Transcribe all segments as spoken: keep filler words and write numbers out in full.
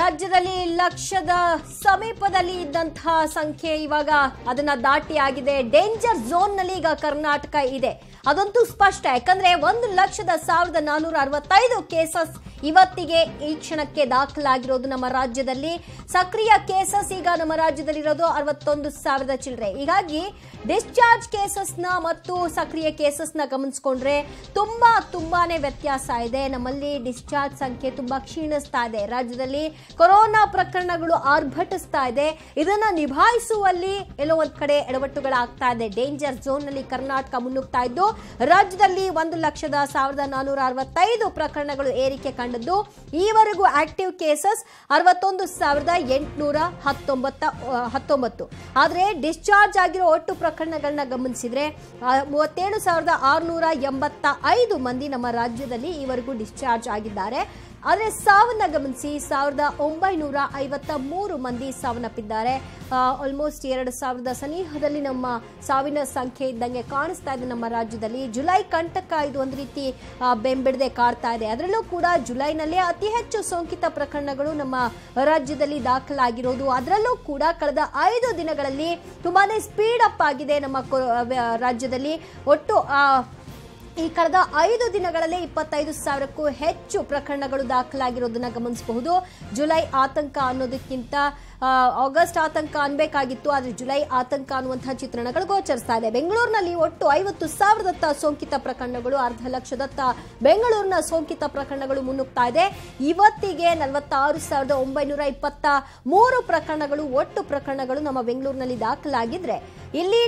ರಾಜ್ಯದಲ್ಲಿ ಲಕ್ಷದ ಸಮೀಪದಲ್ಲಿ ಇದ್ದಂತ ಸಂಖ್ಯೆ ಇವಾಗ ಅದನ್ನ ದಾಟಿ ಆಗಿದೆ. ಡೇಂಜರ್ ಝೋನ್ ನಲ್ಲಿ ಈಗ ಕರ್ನಾಟಕ ಇದೆ, ಅದಂತೂ ಸ್ಪಷ್ಟ. ಯಾಕಂದ್ರೆ ಒಂದು ಲಕ್ಷದ ಸಾವಿರದ ನಾನೂರ ಅರವತ್ತೈದು ಕೇಸಸ್ ಇವತ್ತಿಗೆ ಈ ಕ್ಷಣಕ್ಕೆ ದಾಖಲಾಗಿರೋದು ನಮ್ಮ ರಾಜ್ಯದಲ್ಲಿ. ಸಕ್ರಿಯ ಕೇಸಸ್ ಈಗ ನಮ್ಮ ರಾಜ್ಯದಲ್ಲಿ ಇರೋದು ಅರವತ್ತೊಂದು ಸಾವಿರದ ಚಿಲ್ಲರೆ. ಹೀಗಾಗಿ ಡಿಸ್ಚಾರ್ಜ್ ಕೇಸಸ್ನ ಮತ್ತು ಸಕ್ರಿಯ ಕೇಸಸ್ನ ಗಮನಿಸ್ಕೊಂಡ್ರೆ ತುಂಬಾ ತುಂಬಾನೇ ವ್ಯತ್ಯಾಸ ಇದೆ. ನಮ್ಮಲ್ಲಿ ಡಿಸ್ಚಾರ್ಜ್ ಸಂಖ್ಯೆ ತುಂಬಾ ಕ್ಷೀಣಿಸ್ತಾ ಇದೆ, ರಾಜ್ಯದಲ್ಲಿ ಕೊರೋನಾ ಪ್ರಕರಣಗಳು ಆರ್ಭಟಿಸ್ತಾ ಇದೆ. ಇದನ್ನ ನಿಭಾಯಿಸುವಲ್ಲಿ ಎಲ್ಲೋ ಒಂದ್ ಕಡೆ ಎಡವಟ್ಟುಗಳಾಗ್ತಾ ಇದೆ. ಡೇಂಜರ್ ಝೋನ್ ನಲ್ಲಿ ಕರ್ನಾಟಕ ಮುನ್ನುಗ್ತಾ ಇದ್ದು, ರಾಜ್ಯದಲ್ಲಿ ಒಂದು ಲಕ್ಷದ ಸಾವಿರದ ನಾನೂರ ಅರವತ್ತೈದು ಪ್ರಕರಣಗಳು ಏರಿಕೆ ಕಂಡದ್ದು. ಈವರೆಗೂ ಆಕ್ಟಿವ್ ಕೇಸಸ್ ಅರವತ್ತೊಂದು ಸಾವಿರದ ಎಂಟುನೂರ ಹತ್ತೊಂಬತ್ತ ಹತ್ತೊಂಬತ್ತು. ಆದರೆ ಡಿಸ್ಚಾರ್ಜ್ ಆಗಿರೋ ಒಟ್ಟು ಪ್ರಕರಣಗಳನ್ನ ಗಮನಿಸಿದ್ರೆ ಮೂವತ್ತೇಳು ಸಾವಿರದ ಆರುನೂರ ಎಂಬತ್ತ ಐದು ಮಂದಿ ನಮ್ಮ ರಾಜ್ಯದಲ್ಲಿ ಈವರೆಗೂ ಡಿಸ್ಚಾರ್ಜ್ ಆಗಿದ್ದಾರೆ. ಆದರೆ ಸಾವನ್ನ ಗಮನಿಸಿ, ಸಾವಿರದ ಒಂಬೈನೂರ ಐವತ್ತ ಮೂರು ಮಂದಿ ಸಾವನ್ನಪ್ಪಿದ್ದಾರೆ. ಆಲ್ಮೋಸ್ಟ್ ಎರಡು ಸಾವಿರದ ಸನಿಹದಲ್ಲಿ ನಮ್ಮ ಸಾವಿನ ಸಂಖ್ಯೆ ಇದ್ದಂಗೆ ಕಾಣಿಸ್ತಾ ಇದೆ ನಮ್ಮ ರಾಜ್ಯದಲ್ಲಿ. ಜುಲೈ ಕಂಟಕ ಇದು ಒಂದು ರೀತಿ ಬೆಂಬಿಡದೆ ಕಾಡ್ತಾ ಇದೆ. ಅದರಲ್ಲೂ ಕೂಡ ಜುಲೈನಲ್ಲೇ ಅತಿ ಹೆಚ್ಚು ಸೋಂಕಿತ ಪ್ರಕರಣಗಳು ನಮ್ಮ ರಾಜ್ಯದಲ್ಲಿ ದಾಖಲಾಗಿರೋದು. ಅದರಲ್ಲೂ ಕೂಡ ಕಳೆದ ಐದು ದಿನಗಳಲ್ಲಿ ತುಂಬಾ ಸ್ಪೀಡ್ ಅಪ್ ಆಗಿದೆ ನಮ್ಮ ರಾಜ್ಯದಲ್ಲಿ. ಒಟ್ಟು ಈ ಕಳೆದ ಐದು ದಿನಗಳಲ್ಲಿ ಇಪ್ಪತ್ತೈದು ಸಾವಿರಕ್ಕೂ ಹೆಚ್ಚು ಪ್ರಕರಣಗಳು ದಾಖಲಾಗಿರೋದನ್ನ ಗಮನಿಸಬಹುದು. ಜುಲೈ ಆತಂಕ ಅನ್ನೋದಕ್ಕಿಂತ ಆಗಸ್ಟ್ ಆತಂಕ ಅನ್ಬೇಕಾಗಿತ್ತು, ಆದರೆ ಜುಲೈ ಆತಂಕ ಅನ್ನುವಂತಹ ಚಿತ್ರಣಗಳು ಗೋಚರಿಸ್ತಾ ಇದೆ. ಬೆಂಗಳೂರಿನಲ್ಲಿ ಒಟ್ಟು ಐವತ್ತು ಸಾವಿರದತ್ತ ಸೋಂಕಿತ ಪ್ರಕರಣಗಳು, ಅರ್ಧ ಲಕ್ಷದತ್ತ ಬೆಂಗಳೂರಿನ ಸೋಂಕಿತ ಪ್ರಕರಣಗಳು ಮುನ್ನುಗ್ತಾ ಇದೆ. ಇವತ್ತಿಗೆ ನಲವತ್ತಾರು ಸಾವಿರದ ಒಂಬೈನೂರ ಇಪ್ಪತ್ತ ಮೂರು ಪ್ರಕರಣಗಳು ಒಟ್ಟು ಪ್ರಕರಣಗಳು ನಮ್ಮ ಬೆಂಗಳೂರಿನಲ್ಲಿ ದಾಖಲಾಗಿದ್ರೆ, ಇಲ್ಲಿ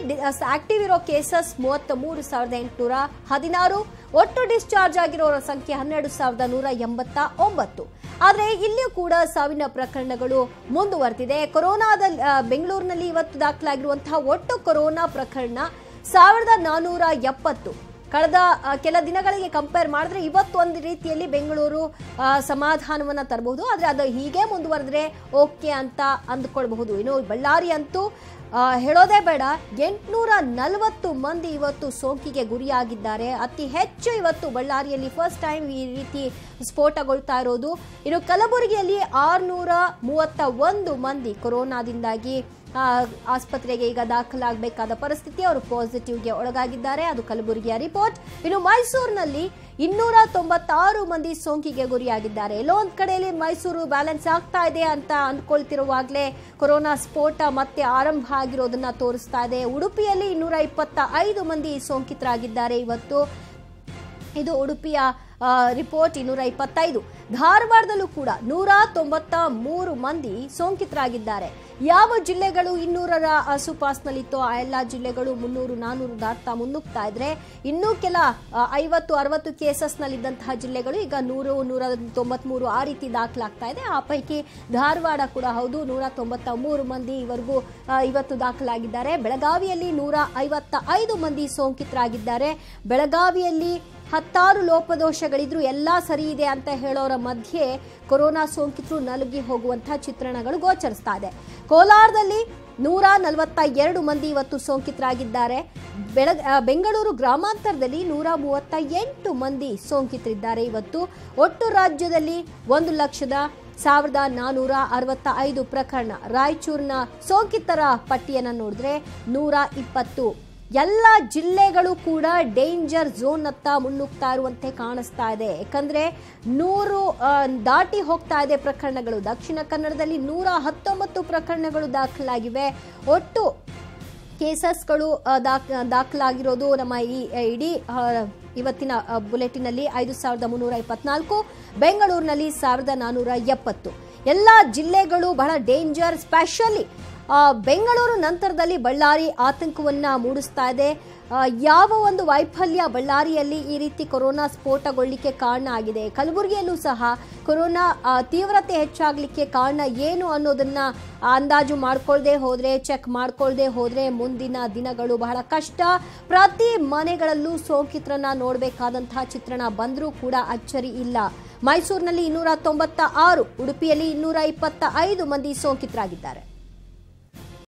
ಆಕ್ಟಿವ್ ಇರೋ ಕೇಸಸ್ ಮೂವತ್ತ ಮೂರು ಸಾವಿರದ ಎಂಟುನೂರ ಹದಿನಾರು, ಒಟ್ಟು ಡಿಸ್ಚಾರ್ಜ್ ಆಗಿರೋರ ಸಂಖ್ಯೆ ಹನ್ನೆರಡು ಸಾವಿರದ ನೂರ ಎಂಬತ್ತ ಒಂಬತ್ತು. ಆದರೆ ಇಲ್ಲಿಯೂ ಕೂಡ ಸಾವಿನ ಪ್ರಕರಣಗಳು ಮುಂದುವರೆದಿದೆ. ಕೊರೋನಾದಲ್ಲಿ ಬೆಂಗಳೂರಿನಲ್ಲಿ ಇವತ್ತು ದಾಖಲಾಗಿರುವಂತಹ ಒಟ್ಟು ಕೊರೋನಾ ಪ್ರಕರಣ ಸಾವಿರದ ನಾನ್ನೂರ ಎಪ್ಪತ್ತು. ಕಳೆದ ಕೆಲ ದಿನಗಳಿಗೆ ಕಂಪೇರ್ ಮಾಡಿದ್ರೆ ಇವತ್ತೊಂದು ರೀತಿಯಲ್ಲಿ ಬೆಂಗಳೂರು ಸಮಾಧಾನವನ್ನು ತರಬಹುದು. ಆದರೆ ಅದು ಹೀಗೆ ಮುಂದುವರೆದ್ರೆ ಓಕೆ ಅಂತ ಅಂದ್ಕೊಳ್ಬಹುದು. ಇನ್ನು ಬಳ್ಳಾರಿ ಅಂತೂ ಹೇಳೋದೇ ಬೇಡ, ಎಂಟುನೂರ ನಲವತ್ತು ಮಂದಿ ಇವತ್ತು ಸೋಂಕಿಗೆ ಗುರಿಯಾಗಿದ್ದಾರೆ. ಅತಿ ಹೆಚ್ಚು ಇವತ್ತು ಬಳ್ಳಾರಿಯಲ್ಲಿ ಫಸ್ಟ್ ಟೈಮ್ ಈ ರೀತಿ ಸ್ಫೋಟಗೊಳ್ತಾ ಇರೋದು. ಇನ್ನು ಕಲಬುರಗಿಯಲ್ಲಿ ಆರುನೂರ ಮೂವತ್ತ ಒಂದು ಮಂದಿ ಕೊರೋನಾದಿಂದಾಗಿ ಆಸ್ಪತ್ರೆಗೆ ಈಗ ದಾಖಲಾಗಬೇಕಾದ ಪರಿಸ್ಥಿತಿ, ಅವರು ಪಾಸಿಟಿವ್ಗೆ ಒಳಗಾಗಿದ್ದಾರೆ. ಅದು ಕಲಬುರಗಿಯ ರಿಪೋರ್ಟ್. ಇನ್ನು ಮೈಸೂರಿನಲ್ಲಿ ಇನ್ನೂರ ತೊಂಬತ್ತಾರು ಮಂದಿ ಸೋಂಕಿಗೆ ಗುರಿಯಾಗಿದ್ದಾರೆ. ಎಲ್ಲೋ ಒಂದು ಕಡೆಯಲ್ಲಿ ಮೈಸೂರು ಬ್ಯಾಲೆನ್ಸ್ ಆಗ್ತಾ ಇದೆ ಅಂತ ಅಂದ್ಕೊಳ್ತಿರುವಾಗಲೇ ಕೊರೋನಾ ಸ್ಫೋಟ ಮತ್ತೆ ಆರಂಭ ಆಗಿರೋದನ್ನ ತೋರಿಸ್ತಾ ಇದೆ. ಉಡುಪಿಯಲ್ಲಿ ಇನ್ನೂರ ಇಪ್ಪತ್ತ ಐದು ಮಂದಿ ಸೋಂಕಿತರಾಗಿದ್ದಾರೆ ಇವತ್ತು, ಇದು ಉಡುಪಿಯ ರಿಪೋರ್ಟ್ ಇನ್ನೂರ ಇಪ್ಪತ್ತೈದು. ಧಾರವಾಡದಲ್ಲೂ ಕೂಡ ನೂರ ತೊಂಬತ್ತ ಮೂರು ಮಂದಿ ಸೋಂಕಿತರಾಗಿದ್ದಾರೆ. ಯಾವ ಜಿಲ್ಲೆಗಳು ಇನ್ನೂರರ ಆಸುಪಾಸಿನಲ್ಲಿತ್ತೋ ಆ ಎಲ್ಲ ಜಿಲ್ಲೆಗಳು ಮುನ್ನೂರು ನಾನ್ನೂರು ದಾಟ್ತಾ ಮುನ್ನುಗ್ತಾ ಇದ್ರೆ, ಇನ್ನೂ ಕೆಲ ಐವತ್ತು ಅರವತ್ತು ಕೇಸಸ್ನಲ್ಲಿದ್ದಂತಹ ಜಿಲ್ಲೆಗಳು ಈಗ ನೂರು ನೂರ ತೊಂಬತ್ಮೂರು ಆ ರೀತಿ ದಾಖಲಾಗ್ತಾ ಇದೆ. ಆ ಪೈಕಿ ಧಾರವಾಡ ಕೂಡ ಹೌದು, ನೂರ ತೊಂಬತ್ತ ಮೂರು ಮಂದಿ ಇವರೆಗೂ ಇವತ್ತು ದಾಖಲಾಗಿದ್ದಾರೆ. ಬೆಳಗಾವಿಯಲ್ಲಿ ನೂರ ಐವತ್ತ ಐದು ಮಂದಿ ಸೋಂಕಿತರಾಗಿದ್ದಾರೆ. ಬೆಳಗಾವಿಯಲ್ಲಿ ಹತ್ತಾರು ಲೋಪದೋಷಗಳಿದ್ರು ಎಲ್ಲ ಸರಿ ಇದೆ ಅಂತ ಹೇಳೋರ ಮಧ್ಯೆ ಕೊರೋನಾ ಸೋಂಕಿತರು ನಲುಗಿ ಹೋಗುವಂತಹ ಚಿತ್ರಣಗಳು ಗೋಚರಿಸ್ತಾ ಇದೆ. ಕೋಲಾರದಲ್ಲಿ ನೂರ ನಲವತ್ತ ಎರಡು ಮಂದಿ ಇವತ್ತು ಸೋಂಕಿತರಾಗಿದ್ದಾರೆ. ಬೆಳಗ್ ಬೆಂಗಳೂರು ಗ್ರಾಮಾಂತರದಲ್ಲಿ ನೂರ ಮೂವತ್ತ ಎಂಟು ಮಂದಿ ಸೋಂಕಿತರಿದ್ದಾರೆ ಇವತ್ತು. ಒಟ್ಟು ರಾಜ್ಯದಲ್ಲಿ ಒಂದು ಲಕ್ಷದ ಸಾವಿರದ ನಾನ್ನೂರ ಅರವತ್ತ ಐದು ಪ್ರಕರಣ. ರಾಯಚೂರಿನ ಸೋಂಕಿತರ ಪಟ್ಟಿಯನ್ನು ನೋಡಿದ್ರೆ ನೂರ ಇಪ್ಪತ್ತು. ಎಲ್ಲ ಜಿಲ್ಲೆಗಳು ಕೂಡ ಡೇಂಜರ್ ಝೋನ್ ಅತ್ತ ಮುನ್ನುಗ್ತಾ ಇರುವಂತೆ ಕಾಣಿಸ್ತಾ ಇದೆ. ಯಾಕಂದರೆ ನೂರು ದಾಟಿ ಹೋಗ್ತಾ ಇದೆ ಪ್ರಕರಣಗಳು. ದಕ್ಷಿಣ ಕನ್ನಡದಲ್ಲಿ ನೂರ ಹತ್ತೊಂಬತ್ತು ಪ್ರಕರಣಗಳು ದಾಖಲಾಗಿವೆ. ಒಟ್ಟು ಕೇಸಸ್ಗಳು ದಾಖ ದಾಖಲಾಗಿರೋದು ನಮ್ಮ ಈ ಇಡೀ ಇವತ್ತಿನ ಬುಲೆಟಿನಲ್ಲಿ ಐದು ಸಾವಿರದ ಮುನ್ನೂರ ಇಪ್ಪತ್ನಾಲ್ಕು, ಬೆಂಗಳೂರಿನಲ್ಲಿ ಸಾವಿರದ ನಾನ್ನೂರ ಎಪ್ಪತ್ತು. ಎಲ್ಲ ಜಿಲ್ಲೆಗಳು ಬಹಳ ಡೇಂಜರ್. ಸ್ಪೆಷಲಿ ಬೆಂಗಳೂರು ನಂತರದಲ್ಲಿ ಬಳ್ಳಾರಿ ಆತಂಕವನ್ನು ಮೂಡಿಸ್ತಾ ಇದೆ. ಯಾವ ಒಂದು ವೈಫಲ್ಯ ಬಳ್ಳಾರಿಯಲ್ಲಿ ಈ ರೀತಿ ಕೊರೋನಾ ಸ್ಫೋಟಗೊಳ್ಳಲಿಕ್ಕೆ ಕಾರಣ ಆಗಿದೆ. ಕಲಬುರಗಿಯಲ್ಲೂ ಸಹ ಕೊರೋನಾ ತೀವ್ರತೆ ಹೆಚ್ಚಾಗಲಿಕ್ಕೆ ಕಾರಣ ಏನು ಅನ್ನೋದನ್ನು ಅಂದಾಜು ಮಾಡ್ಕೊಳ್ಳದೆ ಹೋದರೆ, ಚೆಕ್ ಮಾಡ್ಕೊಳ್ಳದೆ ಹೋದರೆ ಮುಂದಿನ ದಿನಗಳು ಬಹಳ ಕಷ್ಟ. ಪ್ರತಿ ಮನೆಗಳಲ್ಲೂ ಸೋಂಕಿತರನ್ನ ನೋಡಬೇಕಾದಂತಹ ಚಿತ್ರಣ ಬಂದರೂ ಕೂಡ ಅಚ್ಚರಿ ಇಲ್ಲ. ಮೈಸೂರಿನಲ್ಲಿ ಇನ್ನೂರ ತೊಂಬತ್ತ ಆರು, ಉಡುಪಿಯಲ್ಲಿ ಇನ್ನೂರ ಇಪ್ಪತ್ತ ಐದು ಮಂದಿ ಸೋಂಕಿತರಾಗಿದ್ದಾರೆ.